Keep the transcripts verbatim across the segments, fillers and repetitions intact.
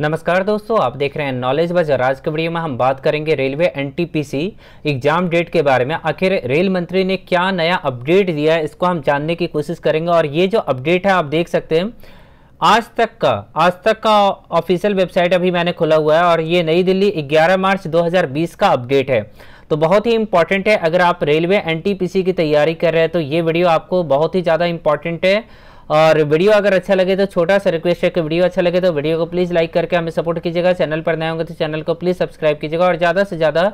नमस्कार दोस्तों, आप देख रहे हैं नॉलेज बज। आज की वीडियो में हम बात करेंगे रेलवे एनटीपीसी एग्जाम डेट के बारे में। आखिर रेल मंत्री ने क्या नया अपडेट दिया है, इसको हम जानने की कोशिश करेंगे। और ये जो अपडेट है आप देख सकते हैं आज तक का आज तक का ऑफिशियल वेबसाइट अभी मैंने खोला हुआ है और ये नई दिल्ली ग्यारह मार्च दो हज़ार बीस का अपडेट है। तो बहुत ही इंपॉर्टेंट है, अगर आप रेलवे एनटीपीसी की तैयारी कर रहे हैं तो ये वीडियो आपको बहुत ही ज़्यादा इंपॉर्टेंट है। और वीडियो अगर अच्छा लगे तो छोटा सा रिक्वेस्ट है कि वीडियो अच्छा लगे तो वीडियो को प्लीज़ लाइक करके हमें सपोर्ट कीजिएगा। चैनल पर नए होंगे तो चैनल को प्लीज़ सब्सक्राइब कीजिएगा और ज़्यादा से ज़्यादा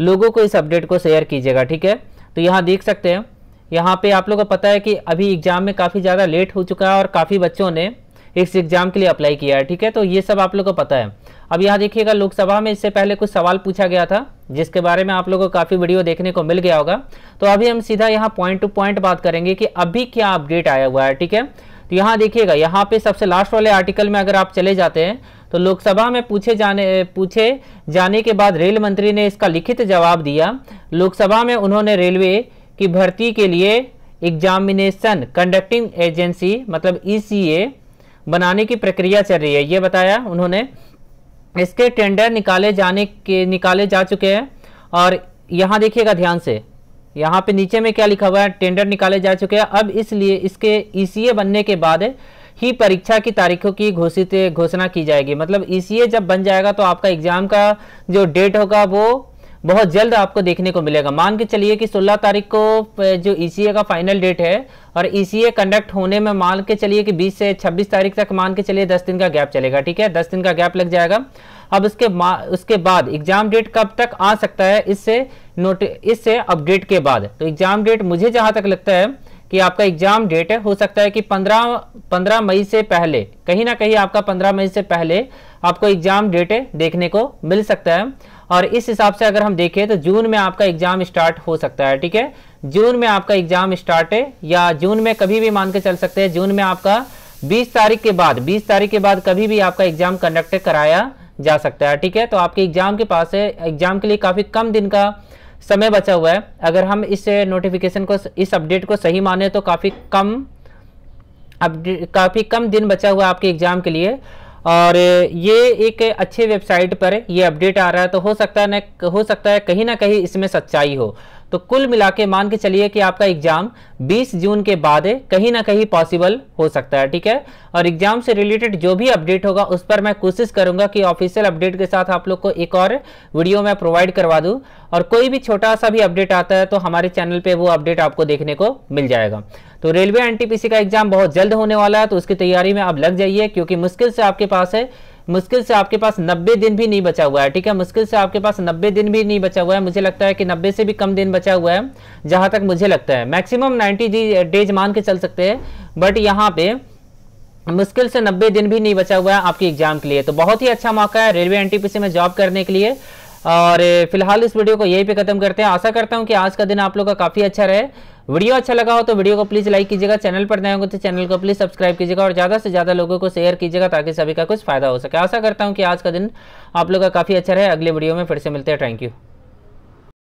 लोगों को इस अपडेट को शेयर कीजिएगा, ठीक है। तो यहाँ देख सकते हैं, यहाँ पे आप लोगों को पता है कि अभी एग्ज़ाम में काफ़ी ज़्यादा लेट हो चुका है और काफ़ी बच्चों ने इस एग्ज़ाम के लिए अप्लाई किया है, ठीक है। तो ये सब आप लोगों को पता है। अब यहाँ देखिएगा, लोकसभा में इससे पहले कुछ सवाल पूछा गया था जिसके बारे में आप लोगों को काफ़ी वीडियो देखने को मिल गया होगा। तो अभी हम सीधा यहाँ पॉइंट टू पॉइंट बात करेंगे कि अभी क्या अपडेट आया हुआ है, ठीक है। तो यहाँ देखिएगा, यहाँ पे सबसे लास्ट वाले आर्टिकल में अगर आप चले जाते हैं तो लोकसभा में पूछे जाने पूछे जाने के बाद रेल मंत्री ने इसका लिखित जवाब दिया। लोकसभा में उन्होंने रेलवे की भर्ती के लिए एग्जामिनेशन कंडक्टिंग एजेंसी मतलब ईसीए बनाने की प्रक्रिया चल रही है, ये बताया उन्होंने। इसके टेंडर निकाले जाने के निकाले जा चुके हैं और यहाँ देखिएगा ध्यान से, यहाँ पे नीचे में क्या लिखा हुआ है, टेंडर निकाले जा चुके हैं। अब इसलिए इसके ईसीए बनने के बाद ही परीक्षा की तारीखों की घोषित घोषणा की जाएगी। मतलब ईसीए जब बन जाएगा तो आपका एग्जाम का जो डेट होगा वो बहुत जल्द आपको देखने को मिलेगा। मान के चलिए कि सोलह तारीख को जो ईसीए का फाइनल डेट है और ईसीए कंडक्ट होने में मान के चलिए कि बीस से छब्बीस तारीख तक मान के चलिए दस दिन का गैप चलेगा, ठीक है, दस दिन का गैप लग जाएगा। अब उसके उसके बाद एग्जाम डेट कब तक आ सकता है, इससे नोट इससे अपडेट के बाद तो एग्जाम डेट मुझे जहाँ तक लगता है कि आपका एग्जाम डेट हो सकता है कि पंद्रह पंद्रह मई से पहले कहीं ना कहीं आपका पंद्रह मई से पहले आपको एग्जाम डेट देखने को मिल सकता है। और इस हिसाब से अगर हम देखें तो जून में आपका एग्जाम स्टार्ट हो सकता है, ठीक है। जून में आपका एग्जाम स्टार्ट है या जून में कभी भी मान के चल सकते हैं, जून में आपका बीस तारीख के बाद बीस तारीख के बाद कभी भी आपका एग्जाम कंडक्ट कराया जा सकता है, ठीक है। तो आपके एग्जाम के पास है, एग्जाम के लिए काफ़ी कम दिन का समय बचा हुआ है। अगर हम इस नोटिफिकेशन को, इस अपडेट को सही माने तो काफ़ी कम अपडेट काफ़ी कम दिन बचा हुआ है आपके एग्जाम के लिए। और ये एक अच्छे वेबसाइट पर ये अपडेट आ रहा है तो हो सकता है ना हो सकता है कहीं ना कहीं इसमें सच्चाई हो। तो कुल मिला के मान के चलिए कि आपका एग्ज़ाम बीस जून के बाद कहीं ना कहीं पॉसिबल हो सकता है, ठीक है। और एग्ज़ाम से रिलेटेड जो भी अपडेट होगा उस पर मैं कोशिश करूंगा कि ऑफिशियल अपडेट के साथ आप लोग को एक और वीडियो मैं प्रोवाइड करवा दूं। और कोई भी छोटा सा भी अपडेट आता है तो हमारे चैनल पर वो अपडेट आपको देखने को मिल जाएगा। तो रेलवे एनटीपीसी का एग्ज़ाम बहुत जल्द होने वाला है तो उसकी तैयारी में आप लग जाइए, क्योंकि मुश्किल से आपके पास है मुश्किल से आपके पास नब्बे दिन भी नहीं बचा हुआ है, ठीक है। मुश्किल से आपके पास नब्बे दिन भी नहीं बचा हुआ है, मुझे लगता है कि नब्बे से भी कम दिन बचा हुआ है जहां तक मुझे लगता है। मैक्सिमम नब्बे डेज मान के चल सकते हैं, बट यहां पे मुश्किल से नब्बे दिन भी नहीं बचा हुआ है आपके एग्जाम के लिए। तो बहुत ही अच्छा मौका है रेलवे एनटीपीसी में जॉब करने के लिए। और फिलहाल इस वीडियो को यहीं पे खत्म करते हैं। आशा करता हूँ कि आज का दिन आप लोग का काफ़ी अच्छा रहे। वीडियो अच्छा लगा हो तो वीडियो को प्लीज़ लाइक कीजिएगा, चैनल पर नए होंगे तो चैनल को प्लीज़ सब्सक्राइब कीजिएगा और ज़्यादा से ज़्यादा लोगों को शेयर कीजिएगा ताकि सभी का कुछ फायदा हो सके। आशा करता हूँ कि आज का दिन आप लोग का काफ़ी अच्छा रहे। अगले वीडियो में फिर से मिलते हैं। Thank you.